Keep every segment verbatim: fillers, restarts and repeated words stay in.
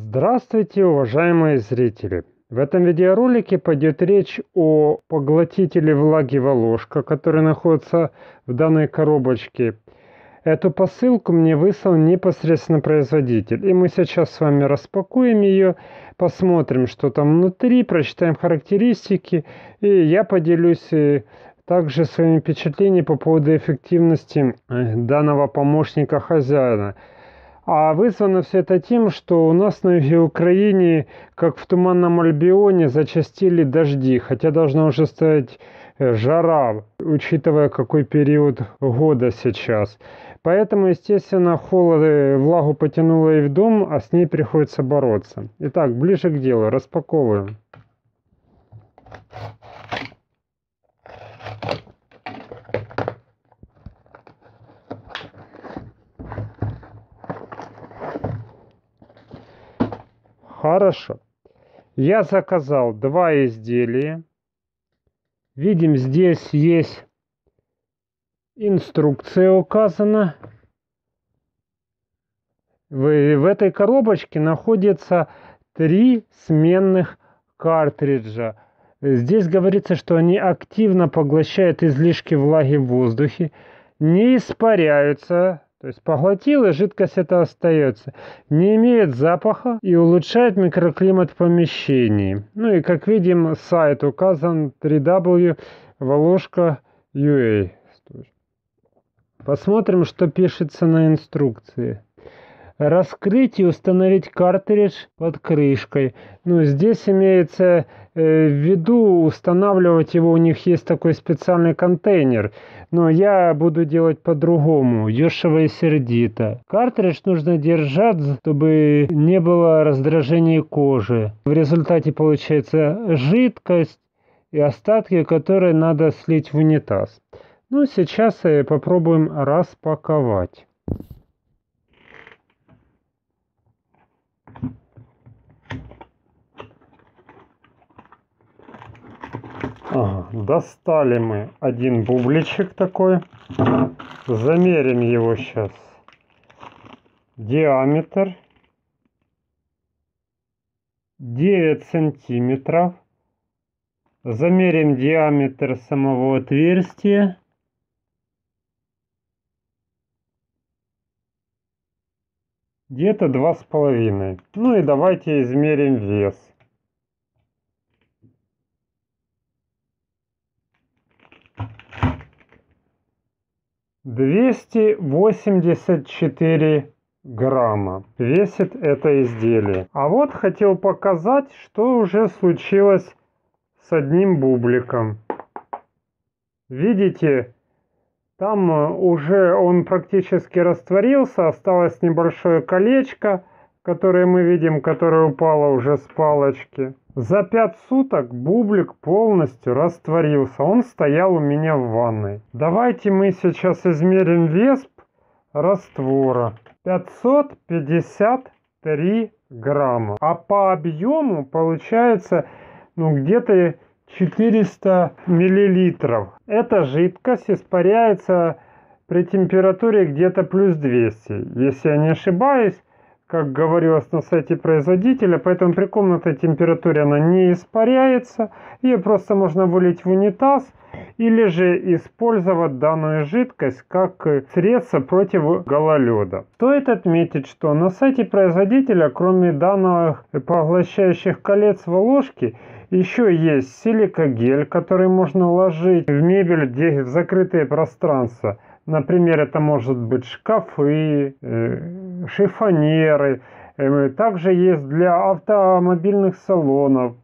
Здравствуйте, уважаемые зрители! В этом видеоролике пойдет речь о поглотителе влаги Воложка, который находится в данной коробочке. Эту посылку мне выслал непосредственно производитель. И мы сейчас с вами распакуем ее, посмотрим, что там внутри, прочитаем характеристики. И я поделюсь также своими впечатлениями по поводу эффективности данного помощника хозяина. А вызвано все это тем, что у нас на юге Украины, как в туманном Альбионе, зачастили дожди, хотя должна уже стоять жара, учитывая какой период года сейчас. Поэтому, естественно, холод, влагу потянуло и в дом, а с ней приходится бороться. Итак, ближе к делу, распаковываем. Хорошо. Я заказал два изделия. Видим, здесь есть инструкция указана. В, в этой коробочке находится три сменных картриджа. Здесь говорится, что они активно поглощают излишки влаги в воздухе, не испаряются. То есть поглотил, и жидкость эта остается. Не имеет запаха и улучшает микроклимат в помещении. Ну и как видим, сайт указан три дабл ю точка воложка точка ю а. Посмотрим, что пишется на инструкции. Раскрыть и установить картридж под крышкой. Ну, здесь имеется э, в виду устанавливать его, у них есть такой специальный контейнер. Но я буду делать по-другому, дешево и сердито. Картридж нужно держать, чтобы не было раздражения кожи. В результате получается жидкость и остатки, которые надо слить в унитаз. Ну, сейчас э, попробуем распаковать. Ага, достали мы один бубличек такой. Замерим его сейчас. Диаметр девять сантиметров. Замерим диаметр самого отверстия. Где-то два с половиной. Ну и давайте измерим вес. двести восемьдесят четыре грамма весит это изделие. А вот хотел показать, что уже случилось с одним бубликом. Видите, там уже он практически растворился, осталось небольшое колечко, которое мы видим, которое упало уже с палочки. За пять суток бублик полностью растворился. Он стоял у меня в ванной. Давайте мы сейчас измерим вес раствора. пятьсот пятьдесят три грамма. А по объему получается ну, где-то четыреста миллилитров. Эта жидкость испаряется при температуре где-то плюс двести. Если я не ошибаюсь, как говорилось на сайте производителя, поэтому при комнатной температуре она не испаряется. Ее просто можно вылить в унитаз или же использовать данную жидкость как средство против гололеда. Стоит отметить, что на сайте производителя, кроме данных поглощающих колец Воложки, еще есть силикагель, который можно ложить в мебель, в закрытые пространства. Например, это может быть шкафы, э, шифонеры. Э, также есть для автомобильных салонов.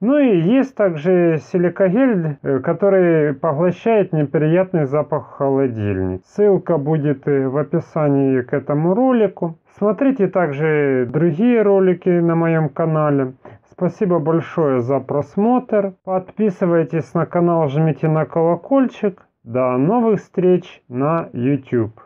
Ну и есть также силикагель, э, который поглощает неприятный запах холодильника. Ссылка будет в описании к этому ролику. Смотрите также другие ролики на моем канале. Спасибо большое за просмотр. Подписывайтесь на канал, жмите на колокольчик. До новых встреч на YouTube.